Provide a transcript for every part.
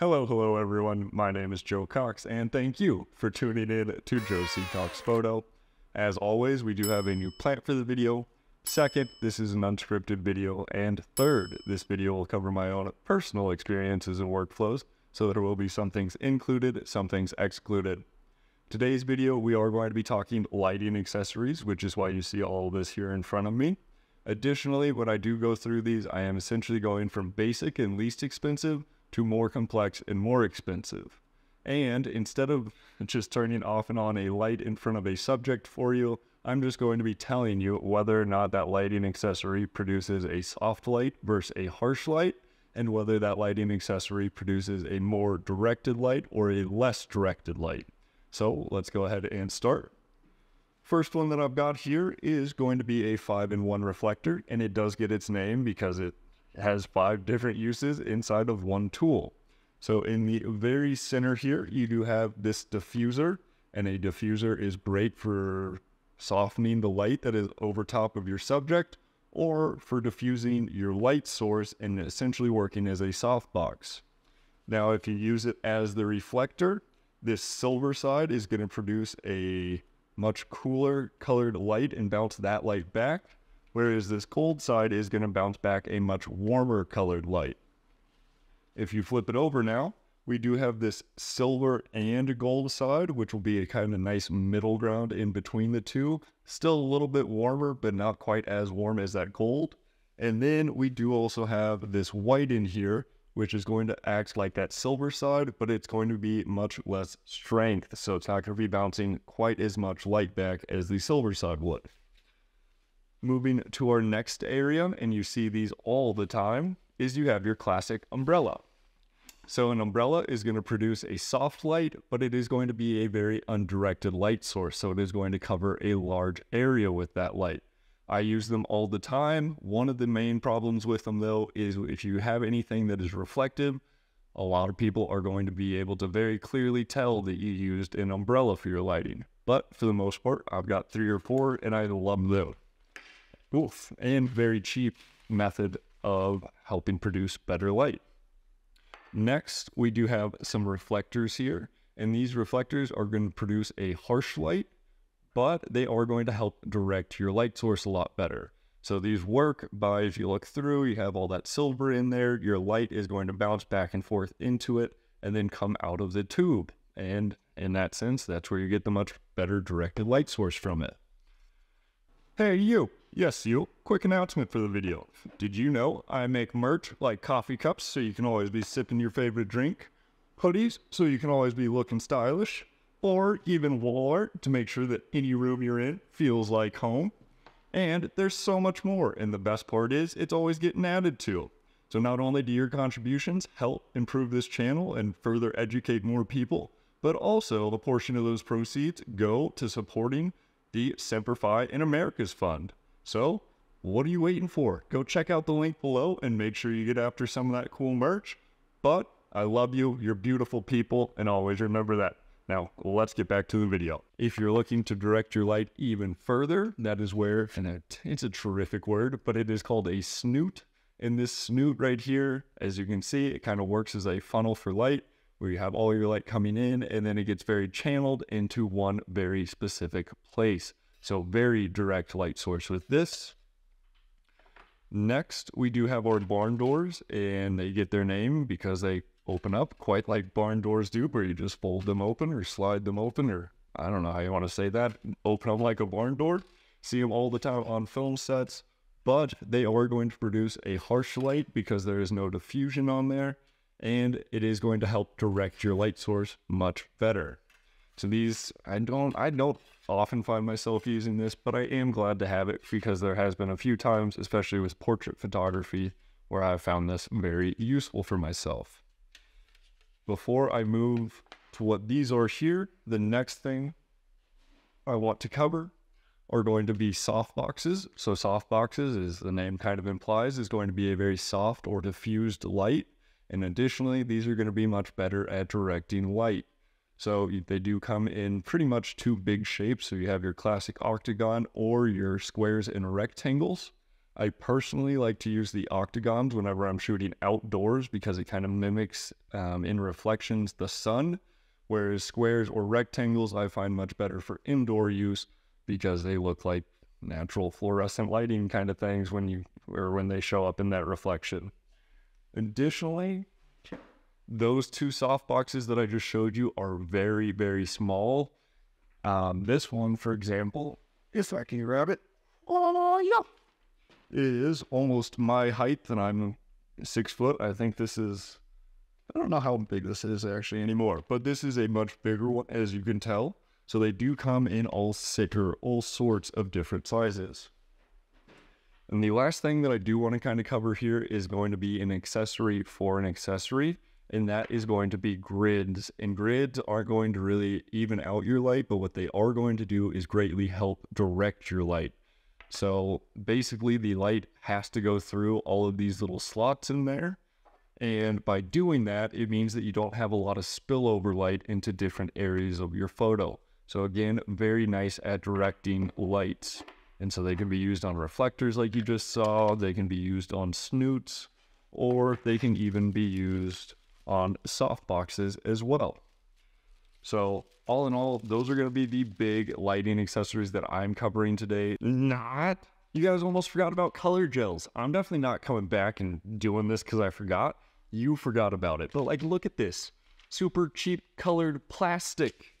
Hello everyone, my name is Joe Cox, and thank you for tuning in to JoeCCox Photo. As always, we do have a new plant for the video. Second, this is an unscripted video, and third, this video will cover my own personal experiences and workflows, so there will be some things included, some things excluded. Today's video, we are going to be talking lighting accessories, which is why you see all of this here in front of me. Additionally, when I do go through these, I am essentially going from basic and least expensive to more complex and more expensive. And instead of just turning off and on a light in front of a subject for you, I'm just going to be telling you whether or not that lighting accessory produces a soft light versus a harsh light, and whether that lighting accessory produces a more directed light or a less directed light. So let's go ahead and start. First one that I've got here is going to be a 5-in-1 reflector, and it does get its name because it has 5 different uses inside of one tool. So in the very center here, you do have this diffuser, and a diffuser is great for softening the light that is over top of your subject, or for diffusing your light source and essentially working as a softbox. Now, if you use it as the reflector, this silver side is going to produce a much cooler colored light and bounce that light back, whereas this cold side is going to bounce back a much warmer colored light. If you flip it over now, we do have this silver and gold side, which will be a kind of nice middle ground in between the two. Still a little bit warmer, but not quite as warm as that gold. And then we do also have this white in here, which is going to act like that silver side, but it's going to be much less strength. So it's not going to be bouncing quite as much light back as the silver side would. Moving to our next area, and you see these all the time, is you have your classic umbrella. So an umbrella is going to produce a soft light, but it is going to be a very undirected light source. So it is going to cover a large area with that light. I use them all the time. One of the main problems with them though, is if you have anything that is reflective, a lot of people are going to be able to very clearly tell that you used an umbrella for your lighting. But for the most part, I've got 3 or 4 and I love those. Oof, and very cheap method of helping produce better light. Next, we do have some reflectors here, and these reflectors are going to produce a harsh light, but they are going to help direct your light source a lot better. So these work by, if you look through, you have all that silver in there, your light is going to bounce back and forth into it and then come out of the tube. And in that sense, that's where you get the much better directed light source from it. Hey you, yes you, quick announcement for the video. Did you know I make merch like coffee cups so you can always be sipping your favorite drink, hoodies so you can always be looking stylish, or even wall art to make sure that any room you're in feels like home. And there's so much more, and the best part is it's always getting added to. So not only do your contributions help improve this channel and further educate more people, but also a portion of those proceeds go to supporting the Semper Fi in America's Fund. So what are you waiting for? Go check out the link below and make sure you get after some of that cool merch. But I love you, you're beautiful people, and always remember that. Now let's get back to the video. If you're looking to direct your light even further, that is where, and it's a terrific word, but it is called a snoot. And this snoot right here, as you can see, it kind of works as a funnel for light, where you have all your light coming in and then it gets very channeled into one very specific place. So very direct light source with this. Next, we do have our barn doors, and they get their name because they open up quite like barn doors do, where you just fold them open or slide them open, or I don't know how you want to say that, open them like a barn door. See them all the time on film sets, but they are going to produce a harsh light because there is no diffusion on there. And it is going to help direct your light source much better. So these, I don't often find myself using this, but I am glad to have it because there has been a few times, especially with portrait photography, where I found this very useful for myself. Before I move to what these are here, the next thing I want to cover are going to be soft boxes. So soft boxes, as the name kind of implies, is going to be a very soft or diffused light. And additionally, these are going to be much better at directing light. So they do come in pretty much 2 big shapes. So you have your classic octagon or your squares and rectangles. I personally like to use the octagons whenever I'm shooting outdoors because it kind of mimics in reflections the sun, whereas squares or rectangles I find much better for indoor use because they look like natural fluorescent lighting kind of things when they show up in that reflection. Additionally, those two softboxes that I just showed you are very, very small. This one, for example, if I can grab it, it is almost my height, and I'm 6 foot. I think this is, I don't know how big this is actually anymore, but this is a much bigger one, as you can tell. So they do come in all sorts of different sizes. And the last thing that I do want to kind of cover here is going to be an accessory for an accessory, and that is going to be grids. And grids aren't going to really even out your light, but what they are going to do is greatly help direct your light. So basically the light has to go through all of these little slots in there. And by doing that, it means that you don't have a lot of spillover light into different areas of your photo. So again, very nice at directing lights. And so they can be used on reflectors like you just saw, they can be used on snoots, or they can even be used on softboxes as well. So all in all, those are gonna be the big lighting accessories that I'm covering today. You guys almost forgot about color gels. I'm definitely not coming back and doing this because I forgot. You forgot about it, but like, look at this. Super cheap colored plastic.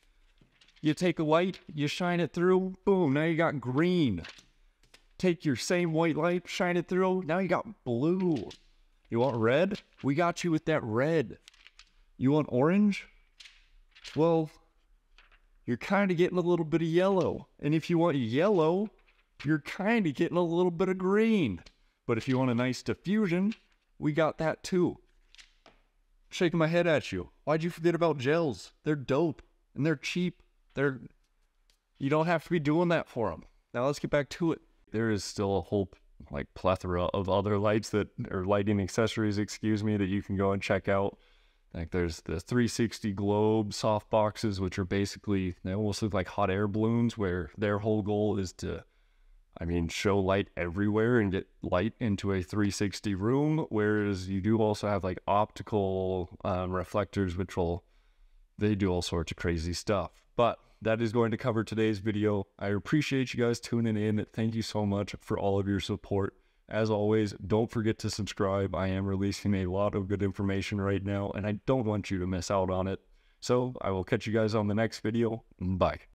You take a light, you shine it through, boom, now you got green. Take your same white light, shine it through, now you got blue. You want red? We got you with that red. You want orange? Well, you're kind of getting a little bit of yellow. And if you want yellow, you're kind of getting a little bit of green. But if you want a nice diffusion, we got that too. Shaking my head at you. Why'd you forget about gels? They're dope and they're cheap. You don't have to be doing that for them. Now let's get back to it. There is still a whole like plethora of other lights that are lighting accessories, excuse me, that you can go and check out. Like there's the 360 globe soft boxes, which are basically, they almost look like hot air balloons where their whole goal is to, I mean, show light everywhere and get light into a 360 room. Whereas you do also have like optical reflectors, which will, they do all sorts of crazy stuff. But that is going to cover today's video. I appreciate you guys tuning in. Thank you so much for all of your support. As always, don't forget to subscribe. I am releasing a lot of good information right now, and I don't want you to miss out on it. So I will catch you guys on the next video. Bye.